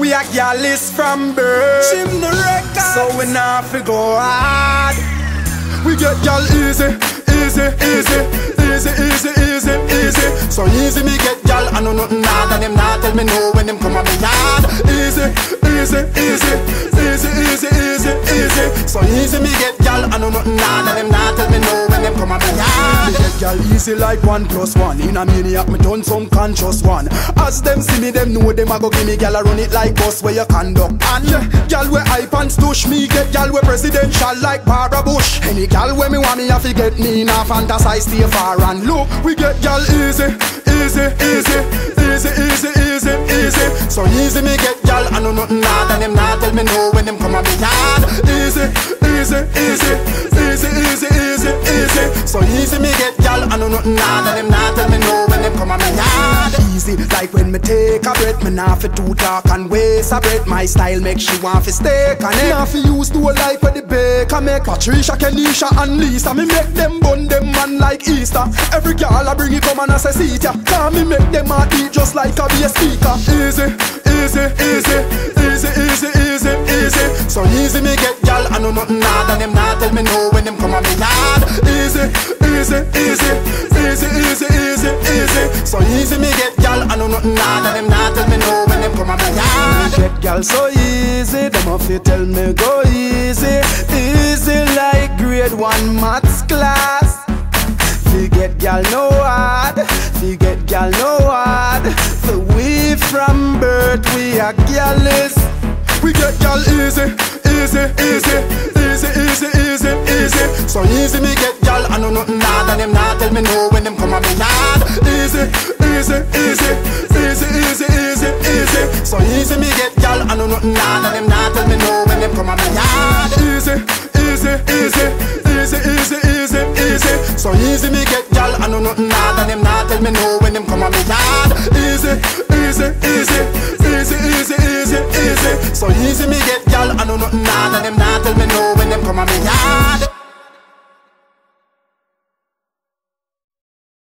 We a gyal is from birth, chim the record, so we not fi go hard. We get gyal easy, easy, easy, easy, easy, easy, easy. So easy me get gyal, I know nothing hard, and them not tell me no when them come on me yard. Easy, easy, easy, easy, easy, easy, easy. So easy me get gyal, I know nothing hard, and them not tell me no when them come on me yard. Y'all easy like 1+1. In a maniac, me done some conscious one. As them see me, them know them a go gimme. Y'all run it like us where you conduct. And y'all we hype and stush me. Get y'all we presidential like Barbara Bush. Any y'all where me want me, have to get me. Now fantasize stay far and low. We get y'all easy, easy, easy, easy, easy, easy, easy. So easy me get y'all, I know nothing hard, and them not tell me no when them come at me yard. Easy, easy, easy, easy, easy, easy, easy. So easy me get y'all, I know nothing hard, and them not tell me no when them come on me yard. Easy, like when me take a breath, me not fi too dark and waste a breath. My style make she want fi steak and egg. Not fi use to a life where the baker make. Patricia, Kenisha and Lisa, me make them bun them man like Easter. Every girl I bring it come and I say see ya. Cause me make them a eat just like a be a speaker. Easy, easy, easy, easy, easy, easy, easy. So easy me get y'all, I know nothing hard, and them not tell me no when them come on me yard. Easy, easy, easy, easy, easy, easy, easy. So easy me get y'all, I know nothing hard, and them not tell me no when them come on me yard. Get y'all so easy, them off you tell me go easy. Easy like grade 1 maths class. Fi get y'all no hard, fi get y'all no hard. So we from birth, we a gyalist. We get y'all easy, easy, easy, easy, easy, easy, easy. So easy me get y'all, I know nothing hard, and them not tell me no when them come on me yard. Easy, easy, easy, easy, easy, easy, easy. So easy me get y'all, I know nothing hard, and them not tell me no when them come on me yard. Easy, easy, easy, easy, easy, easy, easy. So easy me get y'all, I know nothing hard, and them not tell me no when them come on me yard. Easy, easy, easy, easy, easy, easy, easy. So easy me get y'all, I know nothing hard, and them not tell me no when them come on me yard.